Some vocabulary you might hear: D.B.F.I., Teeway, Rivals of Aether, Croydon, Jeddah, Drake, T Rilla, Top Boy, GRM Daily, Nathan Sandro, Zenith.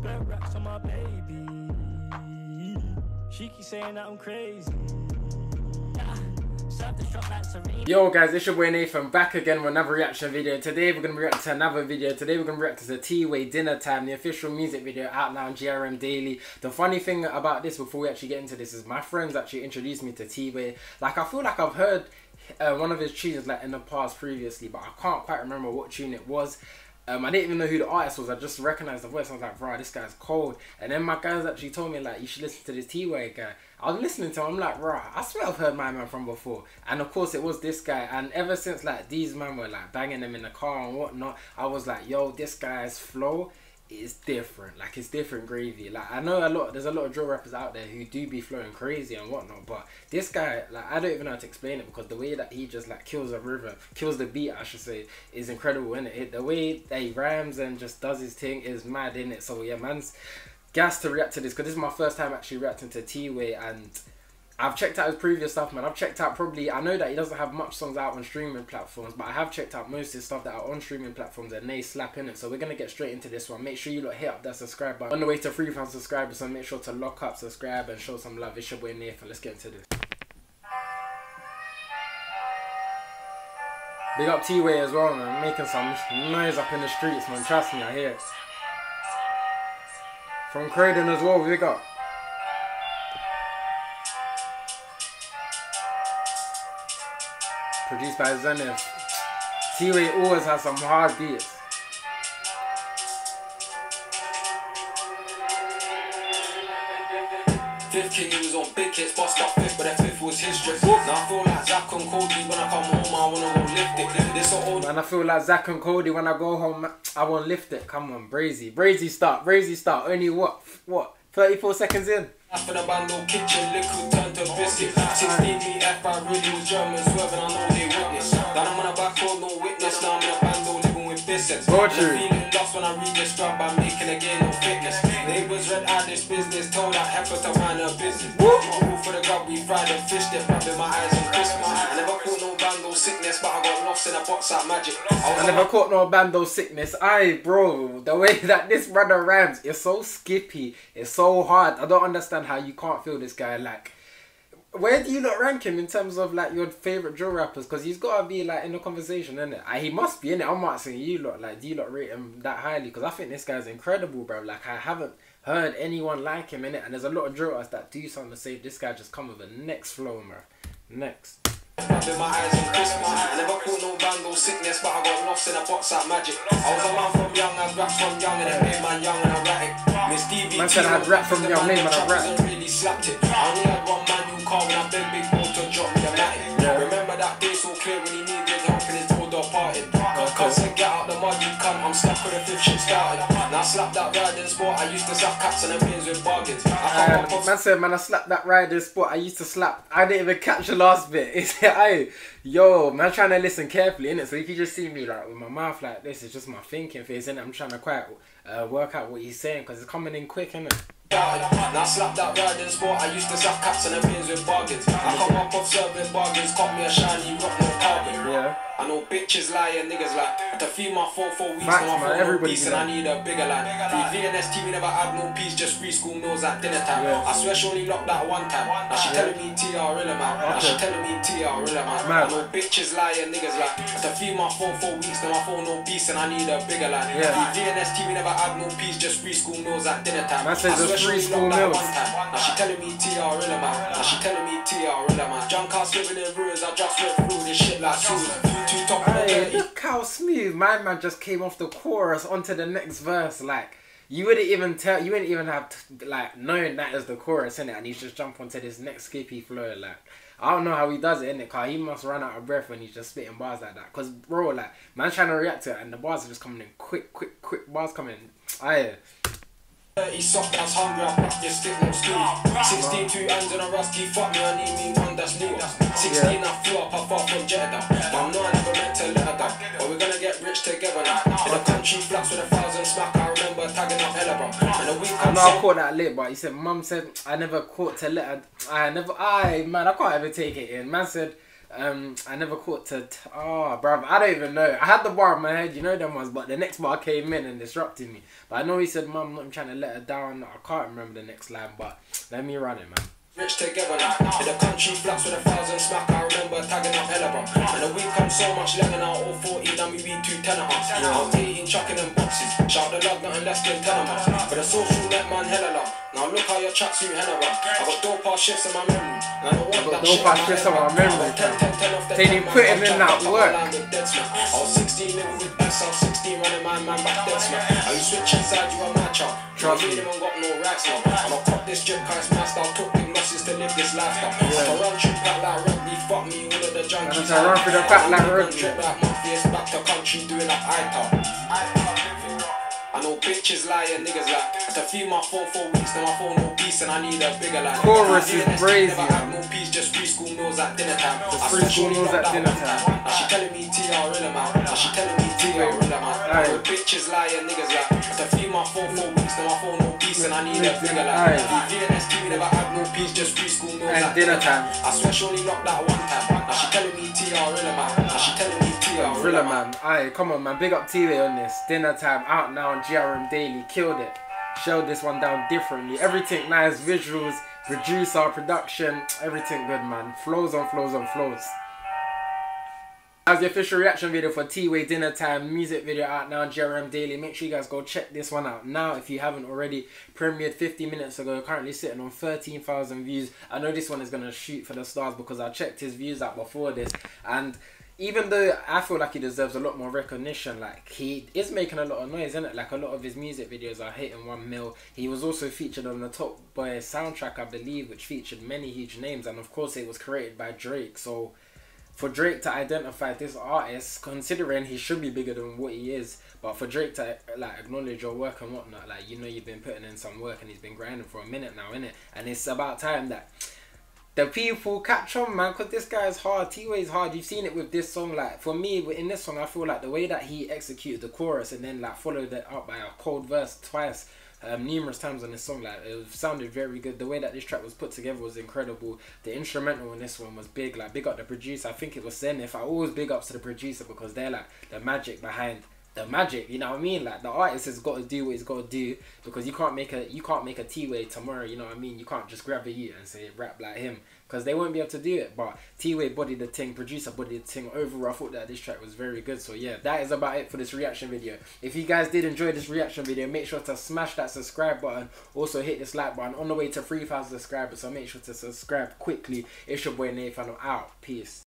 spare racks on my baby. She keeps saying that I'm crazy. Yo guys, it's your boy Nathan, back again with another reaction video. Today we're going to react to another video. Today we're going to react to the Teeway Dinner Time, the official music video out now on GRM Daily. The funny thing about this, before we actually get into this, is my friends actually introduced me to Teeway. Like, I feel like I've heard one of his tunes like in the past previously, but I can't quite remember what tune it was. I didn't even know who the artist was. I just recognised the voice. I was like, bro, this guy's cold. And then my guys actually told me, like, you should listen to this Teeway guy. I was listening to him. I'm like, bro, I swear I've heard my man from before. And, of course, it was this guy. And ever since, like, these men were, like, banging them in the car and whatnot, I was like, yo, this guy's flow is different. Like, it's different gravy. Like, I know there's a lot of drill rappers out there who do be flowing crazy and whatnot, but this guy, like, I don't even know how to explain it, because the way that he just, like, kills the rhythm, kills the beat, I should say, is incredible, innit? The way that he rhymes and just does his thing is mad, innit? So yeah, man's gassed to react to this, because this is my first time actually reacting to Teeway, and I've checked out his previous stuff, man. I've checked out probably, I know that he doesn't have much songs out on streaming platforms, but I have checked out most of his stuff that are on streaming platforms, and they slap in it. So we're going to get straight into this one. Make sure you lot hit up that subscribe button. On the way to 3,000 subscribers, so make sure to lock up, subscribe, and show some love. It's your boy Nathan. Let's get into this. Big up Teeway as well, man. Making some noise up in the streets, man. Trust me, I hear it. From Croydon as well, big up. Produced by Zenith. Teeway always has some hard beats. Fifth king, he was on big hits, bust my fifth, but that fifth was his stress. Now I feel like Zach and Cody when I come home, I wanna go lift it. This so old. Man, I feel like Zach and Cody when I go home, I wanna lift it. Come on, Brazy start. Only what? 34 seconds in. After the band, no kitchen, liquid turned to biscuit. 16 D.B.F.I. really was German, swerving, I know they witness. That I'm on a back road, no witness. Now I'm in a band, no living with biscuits. Feeling lost when I read this strap by making a game of fitness. Neighbors read out this business, told that heifers to run her business. All for the grub, we fried and fished it, rubbing my eyes on Christmas. I never caught no bando sickness, but I got lost in a box like magic. I never caught no bando sickness. Aye, bro, the way that this brother rams is so skippy, it's so hard. I don't understand how you can't feel this guy. Like, where do you not rank him in terms of like your favourite drill rappers? Because he's got to be like in the conversation, innit? He must be in it. I'm asking you lot, like, do you lot rate him that highly? Because I think this guy's incredible, bro. Like, I haven't heard anyone like him, innit? And there's a lot of drillers that do something to save. This guy just come with the next flow, bro. Next. Rubbing my eyes on Christmas. I never caught no bando sickness, but I got lost in a box like magic. I was a man from young, I rapped from young, and I made my young and I ratted. Miss D.B.T. Man said I rapped from young, name and I rapped. Really slapped it. I only had one man who called and I been big ball to drop me the matic. Remember that day so clear when he needed help and his door departed. Cause I get out the mud, you come, I'm stuck with the fifth shit started. Now I slapped that riding sport, I used to slap cats and the pins with bargains. Man said, man, I slapped that riding sport, I used to slap. I didn't even catch the last bit. Yo, man, trying to listen carefully, innit? So if you just see me like with my mouth like this, it's just my thinking face, innit? I'm trying to quite work out what he's saying, because it's coming in quick, innit? Now I slapped that riding sport, I used to slap cats and the pins with bargains. I come up off serving bargains, caught me a shiny rock, no carbon. Yeah. I know bitches lie and niggas like to feed my 4 weeks and I feel no peace and I need a bigger line. The VNST we never had no peace, just free school meals at dinner time. Yeah. I swear she only locked that one time. Now she telling me T Rilla man. Now she telling me T Rilla man. I know bitches lie and niggas like to feed my 4 weeks and I feel no peace and I need a bigger line. Yeah. The VNST we never had no peace, just free school meals at dinner time. I swear she only locked that one time. Now she telling me T Rilla man. Now she telling me T Rilla man. Junk house living in ruins, I just went through this shit like soon. Aye, look how smooth my man just came off the chorus onto the next verse. Like, you wouldn't even tell, you wouldn't even have to, like, knowing that is the chorus, innit? And he's just jump onto this next skippy flow. Like, I don't know how he does it, innit? Cause he must run out of breath when he's just spitting bars like that. Cause bro, like, man's trying to react to it and the bars are just coming in quick bars coming in. Aye. He's soft, I was hungry, I practiced stick, no school. 16, two hands on a rusty, fuck me, I need me one that's new. 16, I flew up, I fought from Jeddah. But I'm not ever meant to let her down. But we're gonna get rich together now. In the country flats with 1,000 smack, I remember tagging up hella, bro. And a week I know I caught that late, but he said, Mum said, I never caught to let her. I never, man, I can't ever take it in. Man said, I never caught to... Oh, bruv, I don't even know. I had the bar in my head, you know them ones, but the next bar came in and disrupted me. But I know he said, Mum, I'm trying to let her down. I can't remember the next line, but let me run it, man. Mixed together like in the country flats with 1,000 smack. I remember tagging up Elaba. And the week I'm so much legging out all 40, now we be 2 10 of us. I'm eating, chucking them boxes. Shout the love, nothing less than 10 of us. But the social net man hella love. Now look how your tracks you henna rap. I got dope ass shifts in my memory. And I don't want that shit. They put him in that work. I was 16 living with S, I was 16 running my man back dead smack. And you switch inside, you a match up. Trust me. You ain't got no racks now. I'm a cop this gym, cause my style took the to live this lifestyle. If I run through back like rugby, fuck me, all of the junkies. I run through the back like rugby. Like Mafia, back to country, doing like ITAL. I know bitches lie and niggas lie. I had to feed my phone for weeks, now my phone no peace, and I need a bigger life. Chorus is crazy. Never had no peace, just free school meals at dinner time. Free school meals at dinner time. Now she telling me T Rilla man. Now she telling me T Rilla man. I know bitches lie and niggas lie. I had to feed my phone for weeks, now my phone no peace, and I need a bigger life. VNST never had no peace, just free school meals at dinner time. I swear she only knocked that one time. Now she telling me T Rilla man. Now she telling me T Rilla man. Aye, come on man, big up Teeway on this. Dinner time out now. GRM Daily killed it, showed this one down differently. Everything nice, visuals, producer, production, everything good, man. Flows on flows on flows. That's the official reaction video for Teeway Dinner Time music video out now on GRM Daily. Make sure you guys go check this one out now if you haven't already. Premiered 50 minutes ago, currently sitting on 13,000 views. I know this one is going to shoot for the stars because I checked his views out before this, and even though I feel like he deserves a lot more recognition, like he is making a lot of noise, isn't it? Like a lot of his music videos are hitting 1 mil. He was also featured on the Top Boy soundtrack, I believe, which featured many huge names, and of course it was created by Drake. So for Drake to identify this artist, considering he should be bigger than what he is, but for Drake to like acknowledge your work and whatnot, like you know you've been putting in some work and he's been grinding for a minute now, innit? And it's about time that the people catch on, man, because this guy is hard. Teeway is hard. You've seen it with this song. Like for me, in this song, I feel like the way that he executed the chorus and then like followed it up by a cold verse twice, numerous times on this song, like it sounded very good. The way that this track was put together was incredible. The instrumental in this one was big. Like big up the producer. I think it was Zenith. I always big ups to the producer because they're like the magic behind the magic, you know what I mean? Like the artist has got to do what he's got to do, because you can't make a Teeway tomorrow, you know what I mean? You can't just grab a youth and say rap like him, because they won't be able to do it. But Teeway bodied the thing, producer bodied the thing. Overall, I thought that this track was very good. So yeah, that is about it for this reaction video. If you guys did enjoy this reaction video, make sure to smash that subscribe button. Also hit this like button on the way to 3,000 subscribers. So make sure to subscribe quickly. It's your boy Nathan. I'm out. Peace.